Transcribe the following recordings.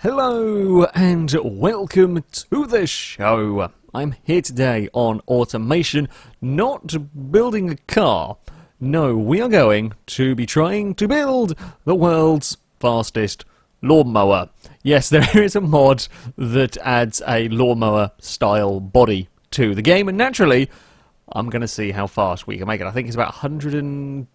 Hello and welcome to the show. I'm here today on Automation, not building a car. No, we are going to be trying to build the world's fastest lawnmower. Yes, there is a mod that adds a lawnmower style body to the game, and naturally I'm going to see how fast we can make it. I think it's about 113,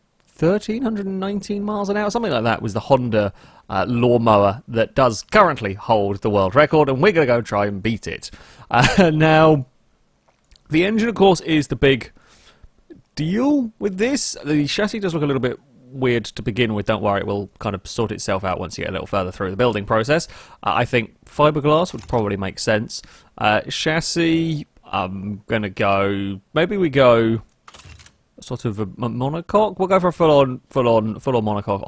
119 miles an hour, something like that, was the Honda lawnmower that does currently hold the world record, and we're going to go try and beat it. Now, the engine, of course, is the big deal with this. The chassis does look a little bit weird to begin with. Don't worry, it will kind of sort itself out once you get a little further through the building process. I think fiberglass would probably make sense. Chassis, I'm going to go, maybe we go sort of a monocoque. We'll go for a full on monocoque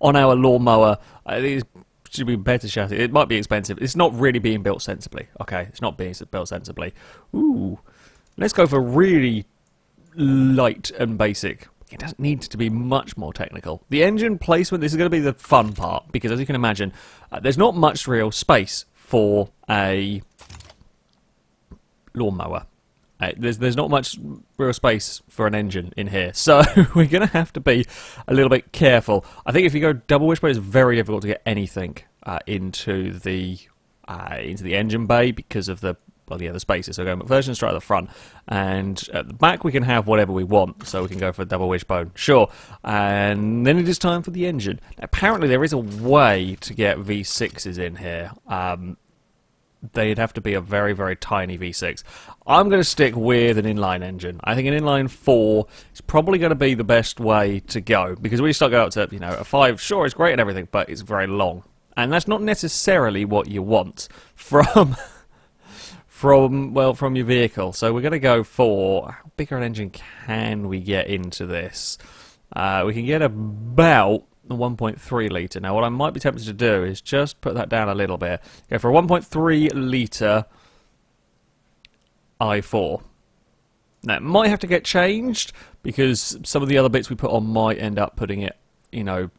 on our lawnmower. It should be better chassis. It might be expensive. It's not really being built sensibly. Okay, it's not being built sensibly. Ooh, let's go for really light and basic. It doesn't need to be much more technical. The engine placement, this is going to be the fun part, because as you can imagine, there's not much real space for a lawnmower. There's not much real space for an engine in here, so we're going to have to be a little bit careful. I think if you go double wishbone, it's very difficult to get anything into the engine bay because of the, well, yeah, the spaces. So we're going McPherson straight at the front, and at the back we can have whatever we want. So we can go for a double wishbone, sure. And then it is time for the engine. Now, apparently there is a way to get V6s in here. They'd have to be a very, very tiny V6. I'm going to stick with an inline engine. I think an inline 4 is probably going to be the best way to go, because when you start going up to, you know, a 5, sure, it's great and everything, but it's very long, and that's not necessarily what you want from from your vehicle. So we're going to go for, how big an engine can we get into this? We can get about the 1.3 litre. Now, what I might be tempted to do is just put that down a little bit. Go for a 1.3 litre i4. Now, it might have to get changed, because some of the other bits we put on might end up putting it, you know,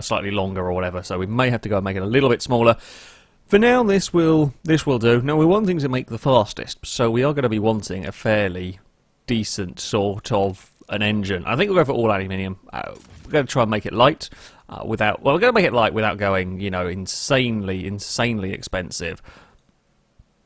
slightly longer or whatever. So we may have to go and make it a little bit smaller. For now, this will do. Now, we want things to make the fastest, so we are going to be wanting a fairly decent sort of an engine. I think we'll go for all aluminium. We're going to try and make it light without, well, we're going to make it light without going, you know, insanely expensive.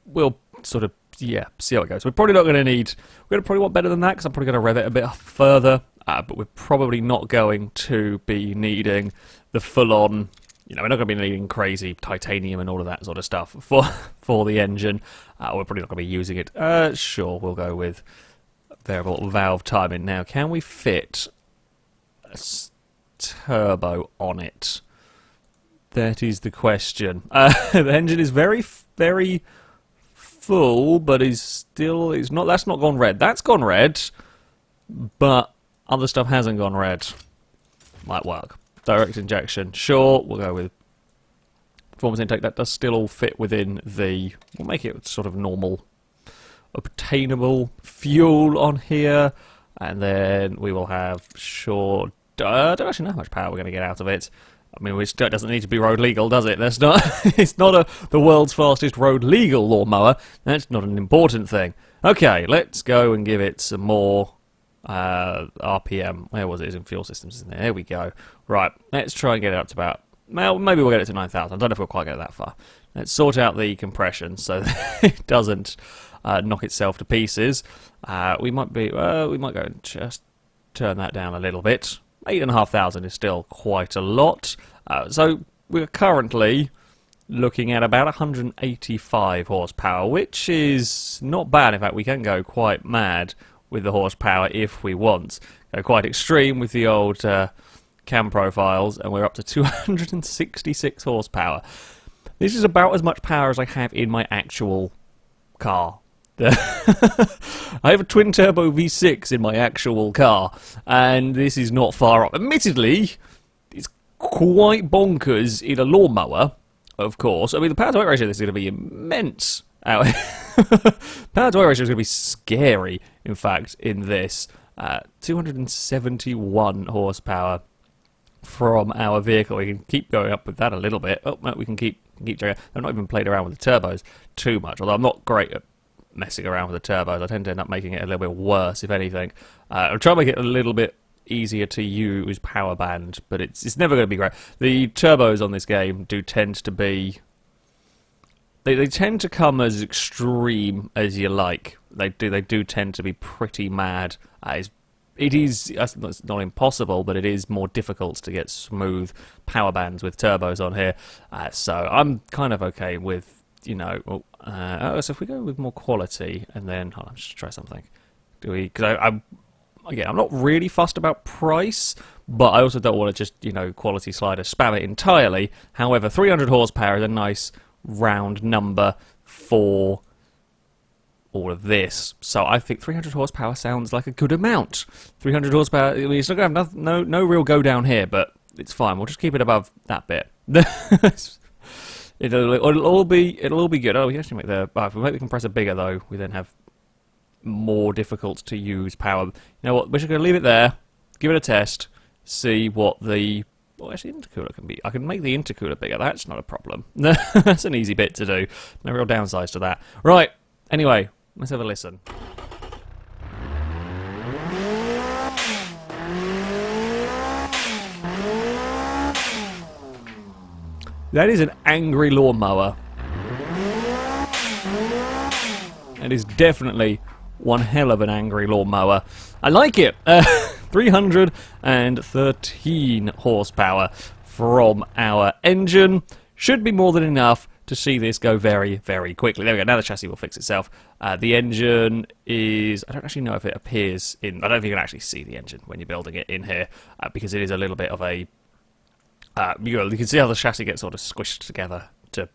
We'll sort of, yeah, see how it goes. We're probably not going to need, we're going to probably want better than that, because I'm probably going to rev it a bit further, but we're probably not going to be needing the full-on, you know, we're not going to be needing crazy titanium and all of that sort of stuff for the engine. We're probably not going to be using it. Sure, we'll go with variable valve timing. Now, can we fit a turbo on it? That is the question. The engine is very full, but is still, it's not, that's not gone red. That's gone red, but other stuff hasn't gone red. Might work. Direct injection, sure, we'll go with performance intake. That does still all fit within the, we'll make it sort of normal obtainable fuel on here, and then we will have, sure, I don't actually know how much power we're going to get out of it. I mean, it doesn't need to be road legal, does it? That's not it's not the world's fastest road legal lawnmower. That's not an important thing. Okay, let's go and give it some more RPM. Where was it? It's in fuel systems, isn't it? There we go. Right, let's try and get it up to about, well, maybe we'll get it to 9,000. I don't know if we'll quite get it that far. Let's sort out the compression so that it doesn't knock itself to pieces. We might go and just turn that down a little bit. 8,500 is still quite a lot. So we're currently looking at about 185 horsepower, which is not bad. In fact, we can go quite mad with the horsepower if we want. Go quite extreme with the old cam profiles, and we're up to 266 horsepower. This is about as much power as I have in my actual car. I have a twin turbo V6 in my actual car, and this is not far off. Admittedly, it's quite bonkers in a lawnmower, of course. I mean, the power to weight ratio of this is going to be immense. Power to weight ratio is going to be scary, in fact, in this. 271 horsepower from our vehicle. We can keep going up with that a little bit. Oh no, we can keep going. I've not even played around with the turbos too much, although I'm not great at messing around with the turbos. I tend to end up making it a little bit worse, if anything. I'll try to make it a little bit easier to use power band, but it's never going to be great. The turbos on this game do tend to be... They tend to come as extreme as you like. They do tend to be pretty mad. It's not impossible, but it is more difficult to get smooth power bands with turbos on here. So I'm kind of okay with, you know... so if we go with more quality, and then... Hold on, let's try something. Do we... Because I'm not really fussed about price, but I also don't want to just, you know, quality slider spam it entirely. However, 300 horsepower is a nice round number for all of this. So I think 300 horsepower sounds like a good amount. 300 horsepower, I mean, it's not going to have no real go down here, but it's fine. We'll just keep it above that bit. it'll all be good. Oh, we actually make the if we make the compressor bigger though, we then have more difficult to use power. You know what? We're just going to leave it there. Give it a test. See what the... Well, actually, intercooler can be... I can make the intercooler bigger. That's not a problem. That's an easy bit to do. No real downsides to that. Right. Anyway, let's have a listen. That is an angry lawnmower. It is definitely one hell of an angry lawnmower. I like it. 313 horsepower from our engine. Should be more than enough to see this go very, very quickly. There we go. Now the chassis will fix itself. The engine is... I don't actually know if it appears in... I don't think you can actually see the engine when you're building it in here, because it is a little bit of a... you can see how the chassis gets sort of squished together to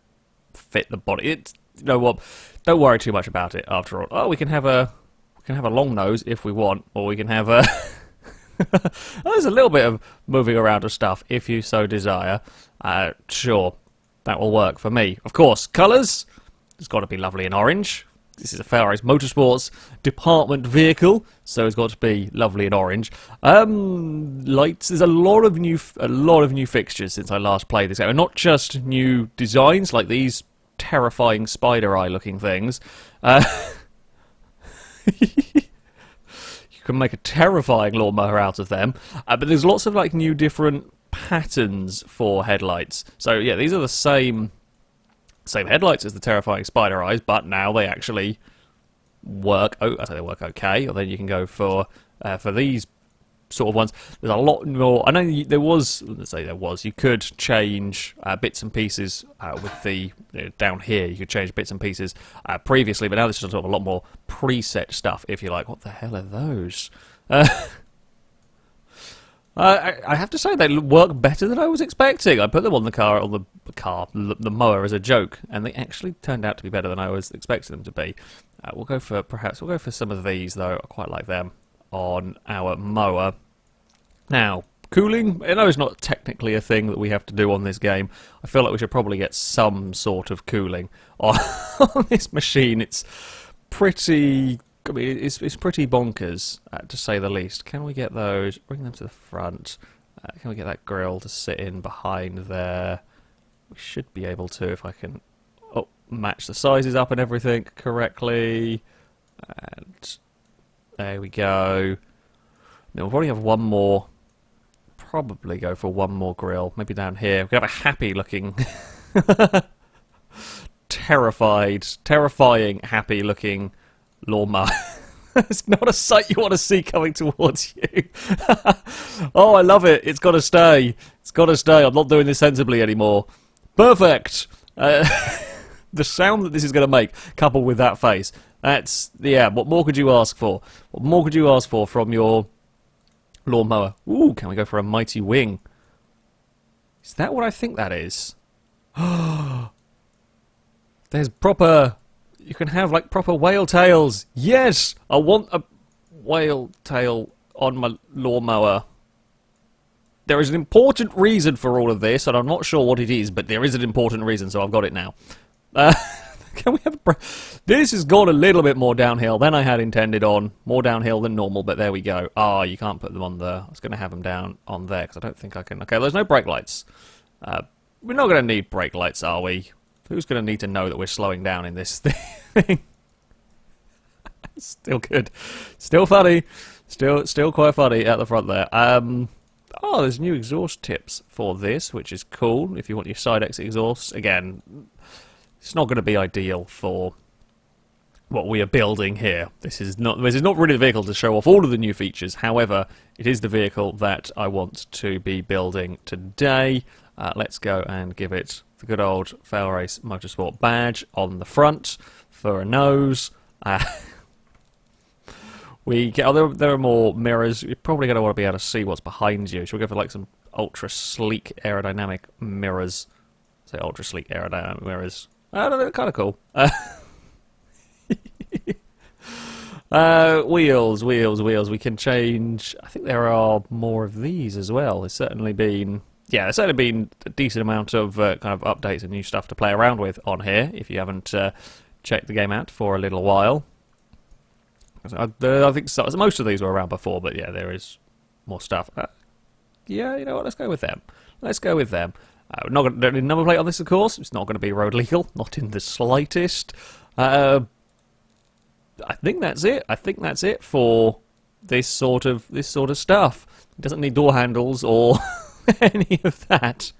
fit the body. It's, you know what? Don't worry too much about it after all. Oh, we can have a... We can have a long nose if we want, or we can have a... There's a little bit of moving around of stuff if you so desire. Sure, that will work for me. Of course, colours. It's got to be lovely and orange. This is a FailRace Motorsports department vehicle, so it's got to be lovely and orange. Lights. There's a lot of new fixtures since I last played this game, and not just new designs like these terrifying spider eye looking things. You can make a terrifying lawnmower out of them, but there's lots of like new different patterns for headlights. So yeah, these are the same headlights as the terrifying spider eyes, but now they actually work. Oh, I say they work okay. Or then you can go for these sort of ones. There's a lot more. I know there was. Let's say there was. You could change bits and pieces with the down here. You could change bits and pieces previously, but now there's sort of a lot more preset stuff. If you like, what the hell are those? I have to say they work better than I was expecting. I put them on the car, the mower as a joke, and they actually turned out to be better than I was expecting them to be. We'll go for some of these though. I quite like them on our mower. Now, cooling, I know it's not technically a thing that we have to do on this game. I feel like we should probably get some sort of cooling on this machine. It's pretty... I mean, it's pretty bonkers, to say the least. Can we get those? Bring them to the front. Can we get that grill to sit in behind there? We should be able to if I can match the sizes up and everything correctly. And there we go. Now we'll probably have one more. Probably go for one more grill. Maybe down here. We could have a happy-looking... terrifying, happy-looking... lawnmower. It's not a sight you want to see coming towards you. Oh, I love it. It's got to stay. It's got to stay. I'm not doing this sensibly anymore. Perfect. The sound that this is going to make, coupled with that face, that's, yeah, what more could you ask for? What more could you ask for from your lawnmower? Ooh, can we go for a mighty wing? Is that what I think that is? There's proper... You can have, like, proper whale tails. Yes! I want a whale tail on my lawnmower. There is an important reason for all of this, and I'm not sure what it is, but there is an important reason, so I've got it now. Can we have a... This has gone a little bit more downhill than I had intended on. More downhill than normal, but there we go. Ah, you can't put them on there. I was going to have them down on there, because I don't think I can... Okay, there's no brake lights. We're not going to need brake lights, are we? Who's going to need to know that we're slowing down in this thing? Still good. Still funny. Still quite funny at the front there. Oh, there's new exhaust tips for this, which is cool. If you want your side exit exhausts, again, it's not going to be ideal for what we are building here. This is not really the vehicle to show off all of the new features. However, it is the vehicle that I want to be building today. Let's go and give it the good old FailRace Motorsport badge on the front for a nose. There are more mirrors. You're probably going to want to be able to see what's behind you. Should we go for like some ultra sleek aerodynamic mirrors? Say ultra sleek aerodynamic mirrors. I don't know, they're kind of cool. Wheels. We can change. I think there are more of these as well. There's certainly been a decent amount of kind of updates and new stuff to play around with on here. If you haven't checked the game out for a little while. I think so. Most of these were around before, but yeah, there is more stuff. Yeah, you know what? Let's go with them. We're not going to need a number plate on this, of course. It's not going to be road legal, not in the slightest. I think that's it. For this sort of stuff. It doesn't need door handles or any of that.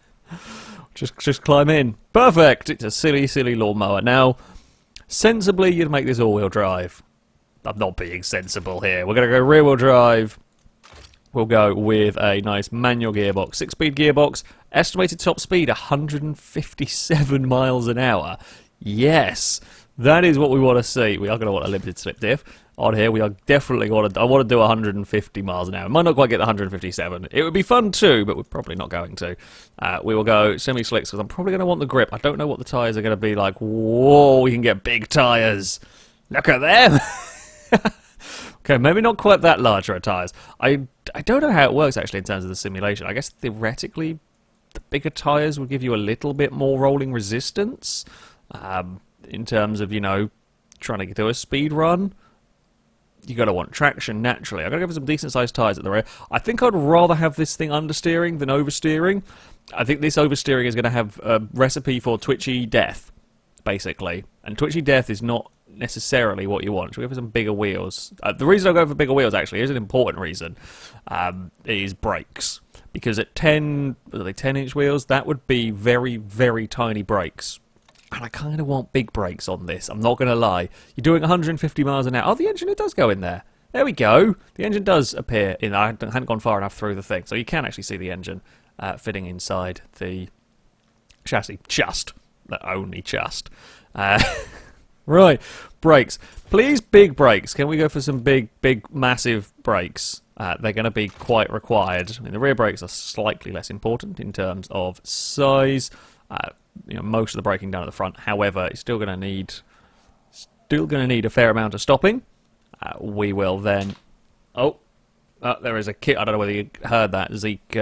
Just climb in. Perfect. It's a silly, silly lawnmower. Now, sensibly, you'd make this all-wheel drive. I'm not being sensible here. We're going to go rear-wheel drive. We'll go with a nice manual gearbox. 6-speed gearbox. Estimated top speed, 157 miles an hour. Yes, that is what we want to see. We are going to want a limited slip diff on here. We are definitely going to... I want to do 150 miles an hour. Might not quite get the 157. It would be fun too, but we're probably not going to. We will go semi-slicks because I'm probably going to want the grip. I don't know what the tyres are going to be like. Whoa, we can get big tyres. Look at them. Okay, maybe not quite that large for tyres. I don't know how it works actually in terms of the simulation. I guess theoretically the bigger tyres would give you a little bit more rolling resistance in terms of, you know, trying to do a speed run. You've got to want traction naturally. I've got to give it some decent sized tyres at the rear. I think I'd rather have this thing understeering than oversteering. I think this oversteering is going to have a recipe for twitchy death, basically. And twitchy death is not necessarily what you want. Should we go for some bigger wheels? The reason I go for bigger wheels actually is an important reason. Is brakes, because at 10-inch wheels that would be very, very tiny brakes, and I kind of want big brakes on this. I'm not going to lie. You're doing 150 miles an hour. Oh, the engine does go in there. There we go. The engine does appear in. I hadn't gone far enough through the thing, so you can actually see the engine fitting inside the chassis. Only just. Right, brakes. Please, big brakes. Can we go for some big, massive brakes? They're going to be quite required. I mean, the rear brakes are slightly less important in terms of size. You know, most of the braking done at the front. However, it's still going to need, a fair amount of stopping. We will then. Oh, there is a kid. I don't know whether you heard that. Zeke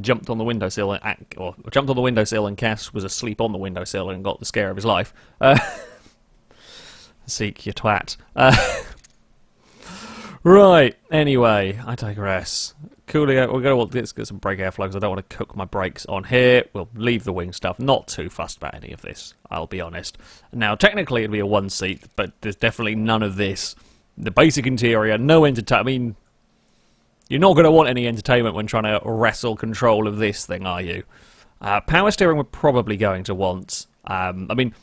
jumped on the windowsill or jumped on the windowsill, and Cass was asleep on the windowsill and got the scare of his life. Seek your twat. Right, anyway, I digress. Cooling out, we're going to let's get some brake airflow because I don't want to cook my brakes on here. We'll leave the wing stuff. Not too fussed about any of this, I'll be honest. Now, technically, it'd be a one-seat, but there's definitely none of this. The basic interior, no entertainment. I mean, you're not going to want any entertainment when trying to wrestle control of this thing, are you? Power steering we're probably going to want. I mean...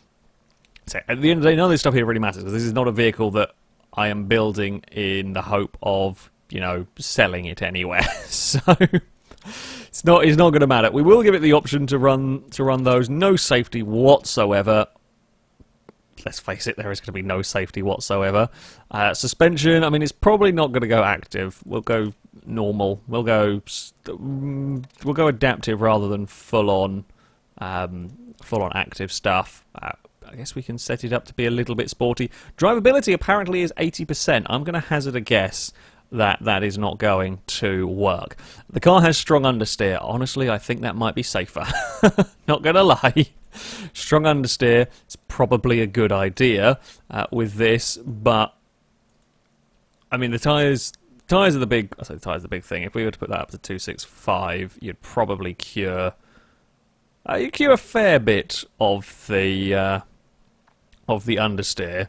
So at the end of the day, none of this stuff here really matters, because this is not a vehicle that I am building in the hope of, you know, selling it anywhere. So it's not going to matter. We will give it the option to run those. No safety whatsoever. Let's face it, there is going to be no safety whatsoever. Suspension, I mean, it's probably not going to go active. We'll go normal. We'll go adaptive rather than full on active stuff. I guess we can set it up to be a little bit sporty. Drivability apparently is 80%. I'm going to hazard a guess that is not going to work. The car has strong understeer. Honestly, I think that might be safer. Not gonna lie. Strong understeer is probably a good idea with this, but I mean, the tires are the big, I say the tires are the big thing. If we were to put that up to 265, you'd probably cure you cure a fair bit of the understeer.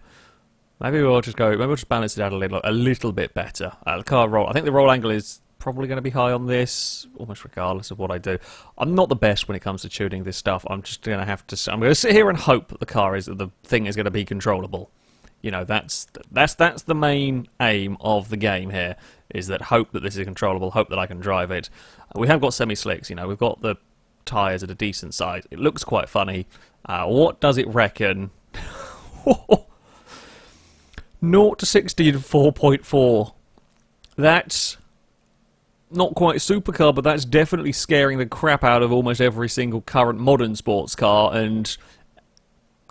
Maybe we'll just go. Maybe we'll just balance it out a little bit better. The car roll. I think the roll angle is probably going to be high on this, almost regardless of what I do. I'm not the best when it comes to tuning this stuff. I'm just going to have to. I'm going to sit here and hope that the car is that the thing is going to be controllable. You know, that's the main aim of the game here. Is that hope that this is controllable. Hope that I can drive it. We have got semi-slicks. You know, we've got the tires at a decent size. It looks quite funny. What does it reckon? 0 to 60 in 4.4. That's not quite a supercar, but that's definitely scaring the crap out of almost every single current modern sports car, and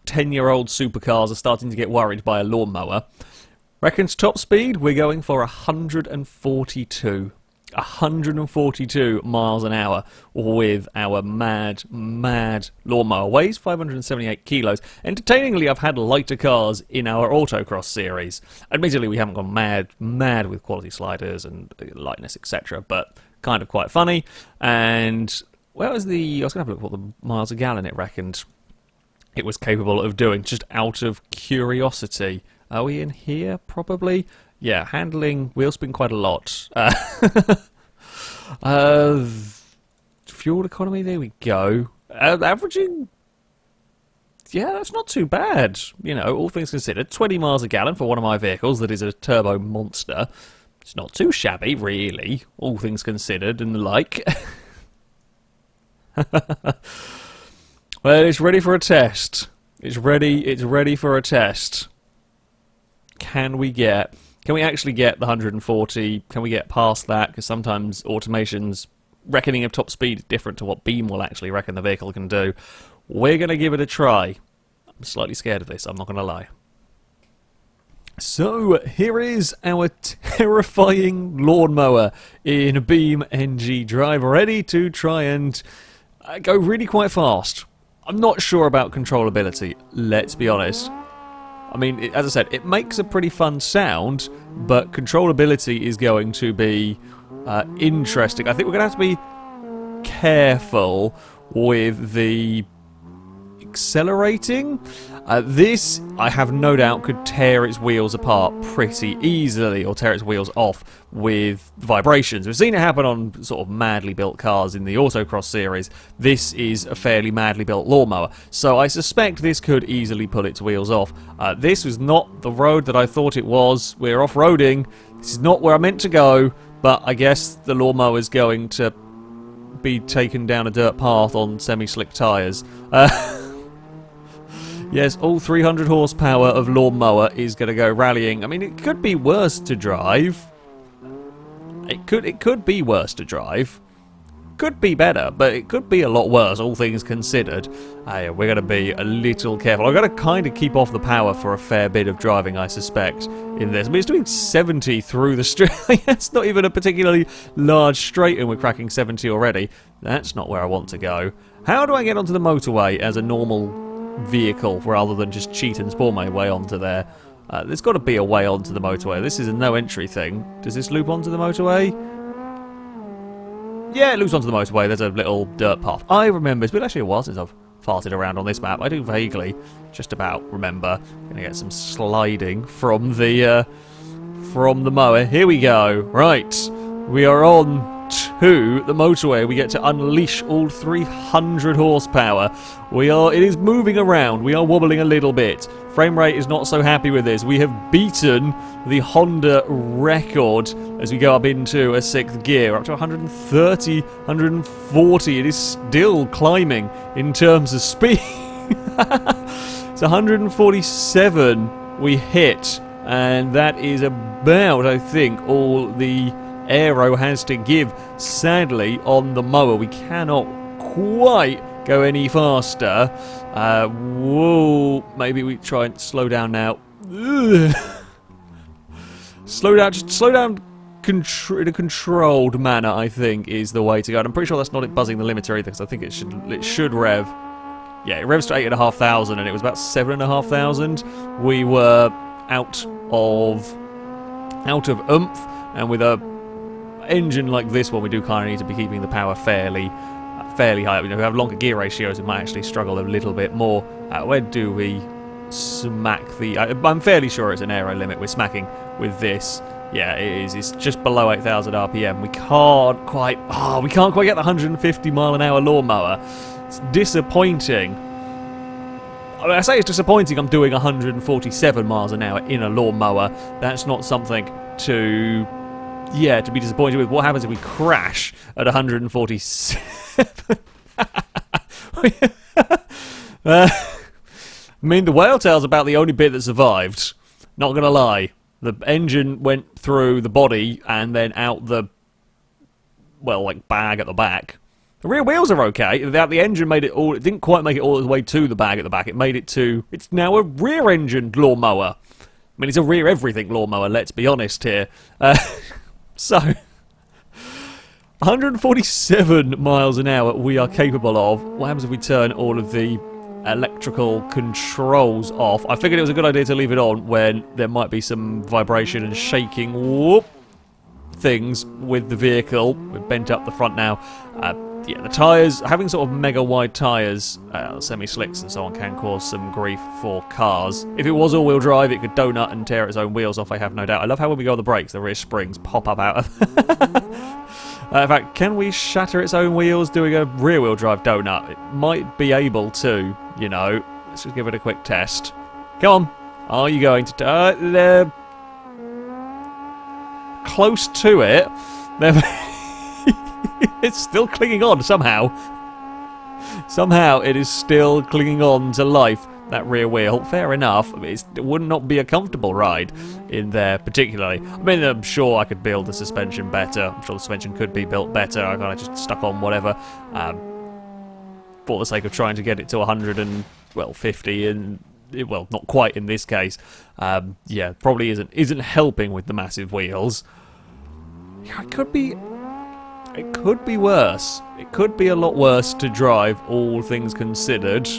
10-year-old supercars are starting to get worried by a lawnmower. Reckons top speed, we're going for 142. 142 miles an hour with our mad lawnmower. Weighs 578 kilos. Entertainingly, I've had lighter cars in our autocross series. Admittedly, we haven't gone mad with quality sliders and lightness, etc., but kind of quite funny. And where was the... I was going to have a look at what the miles a gallon it reckoned it was capable of doing, just out of curiosity. Are we in here, probably? Yeah, handling wheel spin quite a lot. Fuel economy, there we go. Averaging, yeah, that's not too bad. You know, all things considered, 20 miles a gallon for one of my vehicles that is a turbo monster. It's not too shabby, really, all things considered and the like. Well, it's ready for a test. It's ready for a test. Can we actually get the 140? Can we get past that? Because sometimes Automation's reckoning of top speed is different to what Beam will actually reckon the vehicle can do. We're going to give it a try. I'm slightly scared of this, I'm not going to lie. So, here is our terrifying lawnmower in BeamNG Drive, ready to try and go really quite fast. I'm not sure about controllability, let's be honest. I mean, as I said, it makes a pretty fun sound, but controllability is going to be interesting. I think we're going to have to be careful with the accelerating. This, I have no doubt, could tear its wheels apart pretty easily, or tear its wheels off with vibrations. We've seen it happen on sort of madly built cars in the autocross series. This is a fairly madly built lawnmower, so I suspect this could easily pull its wheels off. This was not the road that I thought it was. We're off-roading. This is not where I meant to go, but I guess the lawnmower is going to be taken down a dirt path on semi-slick tyres. Yes, all 300 horsepower of lawnmower is going to go rallying. I mean, it could be worse to drive. It could be worse to drive. Could be better, but it could be a lot worse, all things considered. We're going to be a little careful. I've got to kind of keep off the power for a fair bit of driving, I suspect, in this. I mean, it's doing 70 through the straight. It's not even a particularly large straight, and we're cracking 70 already. That's not where I want to go. How do I get onto the motorway as a normal vehicle rather than just cheat and spawn my way onto there? There's got to be a way onto the motorway. This is a no entry thing. Does this loop onto the motorway? Yeah, it loops onto the motorway. There's a little dirt path. I remember. It's been actually a while since I've farted around on this map. I do vaguely just about remember. Gonna get some sliding from the mower. Here we go. Right, we are on to the motorway. We get to unleash all 300 horsepower. It is moving around. We are wobbling a little bit. Frame rate is not so happy with this. We have beaten the Honda record as we go up into a sixth gear. We're up to 130, 140. It is still climbing in terms of speed. It's 147 we hit, and that is about, I think, all the aero has to give, sadly, on the mower. We cannot quite go any faster. Whoa, maybe we try and slow down now. Slow down, just slow down in a controlled manner, I think, is the way to go. And I'm pretty sure that's not it buzzing the limiter either, because I think it should rev. Yeah, it revs to 8,500, and it was about 7,500. We were out of oomph, and with a engine like this one, we do kind of need to be keeping the power fairly high up. You know, if we have longer gear ratios, we might actually struggle a little bit more. Where do we smack the... I'm fairly sure it's an aero limit we're smacking with this. Yeah, it is. It's just below 8,000 RPM. We can't quite... Oh, we can't quite get the 150 mile an hour lawnmower. It's disappointing. I mean, I say it's disappointing. I'm doing 147 miles an hour in a lawnmower. That's not something to... Yeah, to be disappointed with. What happens if we crash at 147? I mean, the whale tail's about the only bit that survived. Not gonna lie. The engine went through the body and then out the... Well, like, bag at the back. The rear wheels are okay. The engine made it all... It didn't quite make it all the way to the bag at the back. It made it to... It's now a rear-engined lawnmower. I mean, it's a rear everything lawnmower, let's be honest here. So, 147 miles an hour we are capable of. What happens if we turn all of the electrical controls off? I figured it was a good idea to leave it on when there might be some vibration and shaking things with the vehicle. We've bent up the front now. Yeah, the tyres, having sort of mega wide tyres, semi-slicks and so on, can cause some grief for cars. If it was all-wheel drive, it could donut and tear its own wheels off, I have no doubt. I love how when we go on the brakes, the rear springs pop up out of... in fact, can we shatter its own wheels doing a rear-wheel drive donut? It might be able to, you know. Let's just give it a quick test. Come on. Are you going to... close to it. It's still clinging on somehow. Somehow it is still clinging on to life, that rear wheel. Fair enough. I mean, it would not be a comfortable ride in there particularly. I mean, I'm sure I could build the suspension better. I'm sure the suspension could be built better. I kind of just stuck on whatever for the sake of trying to get it to 150 and... Well, not quite in this case. Yeah, probably isn't helping with the massive wheels. Yeah, it could be worse. It could be a lot worse to drive, all things considered.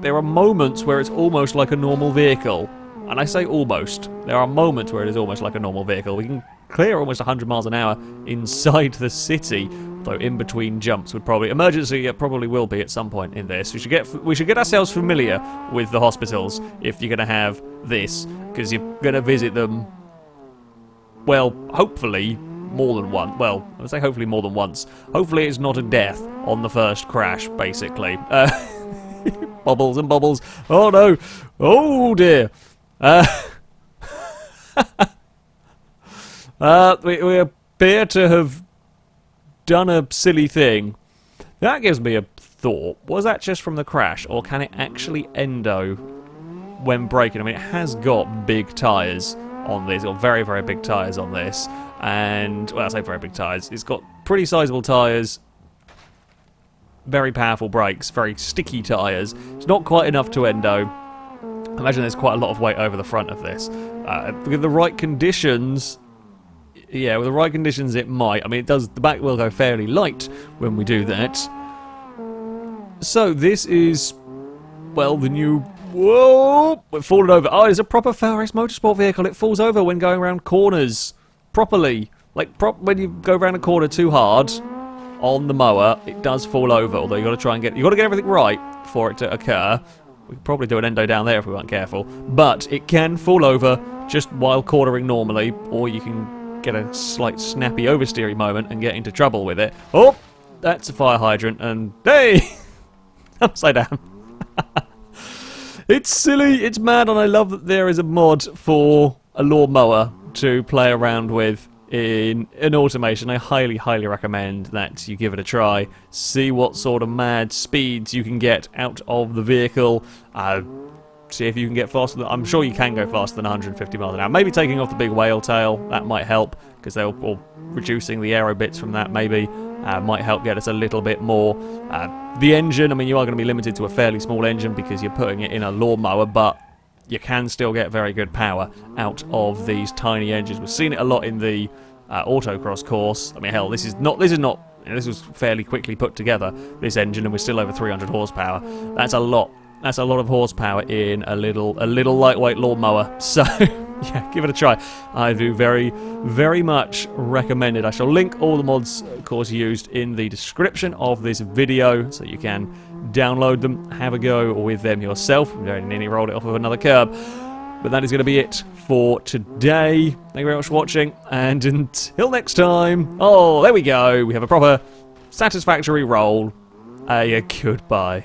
There are moments where it's almost like a normal vehicle. And I say almost. There are moments where it is almost like a normal vehicle. We can clear almost 100 miles an hour inside the city, though in between jumps would probably... Emergency, it probably will be at some point in this. We should get ourselves familiar with the hospitals if you're going to have this, because you're going to visit them, well, hopefully more than once. Well, I would say hopefully more than once. Hopefully it's not a death on the first crash, basically. Bubbles and bubbles. Oh, no. Oh, dear. We appear to have done a silly thing. That gives me a thought. Was that just from the crash, or can it actually endo when braking? I mean, it has got big tyres on this, or very, very big tyres on this. And, well, I say very big tyres. It's got pretty sizable tyres, very powerful brakes, very sticky tyres. It's not quite enough to endo. I imagine there's quite a lot of weight over the front of this. With the right conditions, yeah, with the right conditions it might. I mean, it does. The back will go fairly light when we do that. So this is, well, the new... Whoa! It fallen over. Oh, it's a proper FailRace Motorsport vehicle. It falls over when going around corners properly. Like, when you go around a corner too hard on the mower, it does fall over. Although you got to try and get... You got to get everything right for it to occur. We could probably do an endo down there if we weren't careful. But it can fall over just while cornering normally, or you can get a slight snappy oversteery moment and get into trouble with it. Oh! That's a fire hydrant, and... Hey! Upside down. It's silly, it's mad, and I love that there is a mod for a lawnmower to play around with in Automation. I highly, highly recommend that you give it a try. See what sort of mad speeds you can get out of the vehicle. See if you can get faster than... I'm sure you can go faster than 150 miles an hour. Maybe taking off the big whale tail, that might help, because they'll... Or reducing the aero bits from that, maybe. Might help get us a little bit more. The engine, I mean, you are going to be limited to a fairly small engine because you're putting it in a lawnmower, but you can still get very good power out of these tiny engines. We've seen it a lot in the autocross course. I mean, hell, this is not. You know, this was fairly quickly put together, this engine, and we're still over 300 horsepower. That's a lot. That's a lot of horsepower in a little lightweight lawnmower. So, yeah, give it a try. I do very, very much recommend it. I shall link all the mods, of course, used in the description of this video, so you can download them, have a go with them yourself. We don't nearly roll it off of another curb. But that is going to be it for today. Thank you very much for watching, and until next time... Oh, there we go. We have a proper satisfactory roll. Goodbye.